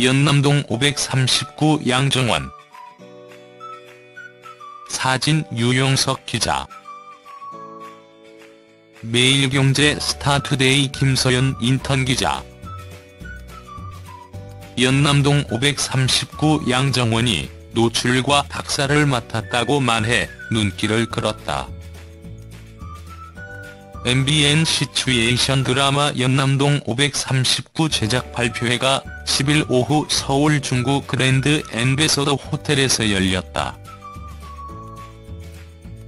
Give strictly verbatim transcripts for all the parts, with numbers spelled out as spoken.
연남동 오백삼십구 양정원. 사진 유용석 기자. 매일경제 스타투데이 김서연 인턴 기자. 연남동 오백삼십구 양정원이 노출과 박사를 맡았다고 말해 눈길을 끌었다. 엠비엔 시츄에이션 드라마 연남동 오백삼십구 제작 발표회가 십일 오후 서울 중구 그랜드 앰배서더 호텔에서 열렸다.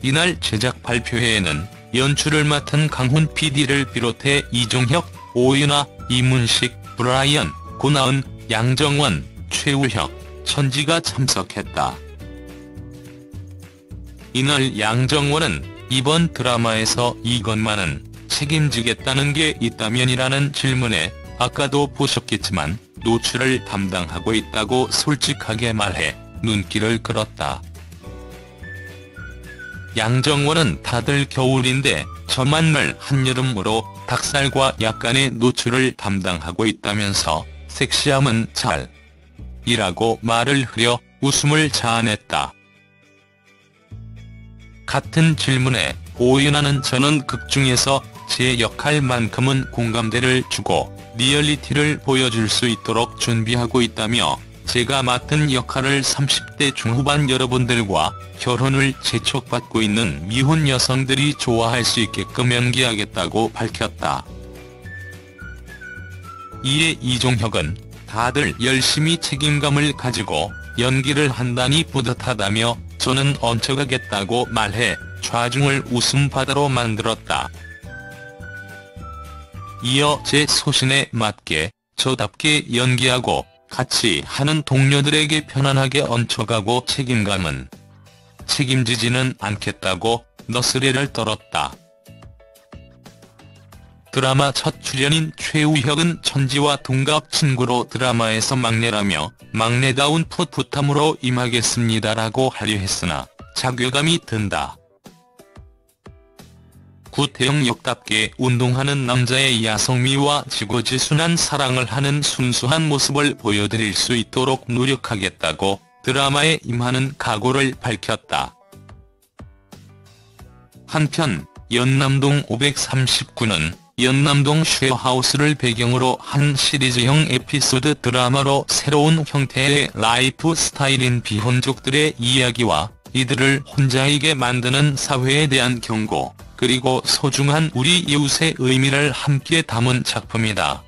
이날 제작 발표회에는 연출을 맡은 강훈 피디를 비롯해 이종혁, 오윤아, 이문식, 브라이언, 고나은, 양정원, 최우혁, 천지가 참석했다. 이날 양정원은 이번 드라마에서 이것만은 책임지겠다는 게 있다면이라는 질문에 아까도 보셨겠지만 노출을 담당하고 있다고 솔직하게 말해 눈길을 끌었다. 양정원은 다들 겨울인데 저만 말 한여름으로 닭살과 약간의 노출을 담당하고 있다면서 섹시함은 잘 이라고 말을 흐려 웃음을 자아냈다. 같은 질문에 오윤아는 저는 극 중에서 제 역할만큼은 공감대를 주고 리얼리티를 보여줄 수 있도록 준비하고 있다며 제가 맡은 역할을 삼십 대 중후반 여러분들과 결혼을 재촉받고 있는 미혼 여성들이 좋아할 수 있게끔 연기하겠다고 밝혔다. 이에 이종혁은 다들 열심히 책임감을 가지고 연기를 한다니 뿌듯하다며 저는 얹혀가겠다고 말해 좌중을 웃음바다로 만들었다. 이어 제 소신에 맞게 저답게 연기하고 같이 하는 동료들에게 편안하게 얹혀가고 책임감은 책임지지는 않겠다고 너스레를 떨었다. 드라마 첫 출연인 최우혁은 천지와 동갑 친구로 드라마에서 막내라며 막내다운 풋풋함으로 임하겠습니다라고 하려 했으나 자괴감이 든다. 구태형 역답게 운동하는 남자의 야성미와 지고지순한 사랑을 하는 순수한 모습을 보여드릴 수 있도록 노력하겠다고 드라마에 임하는 각오를 밝혔다. 한편 연남동 오백삼십구는 연남동 쉐어하우스를 배경으로 한 시리즈형 에피소드 드라마로 새로운 형태의 라이프 스타일인 비혼족들의 이야기와 이들을 혼자이게 만드는 사회에 대한 경고, 그리고 소중한 우리 이웃의 의미를 함께 담은 작품이다.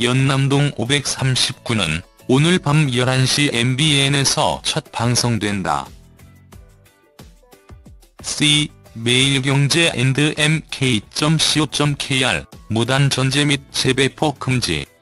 연남동 오백삼십구는 오늘 밤 열한 시 엠비엔에서 첫 방송된다. C 매일경제 앤 엠케이 닷 씨오 닷 케이알 무단 전제 및 재배포 금지.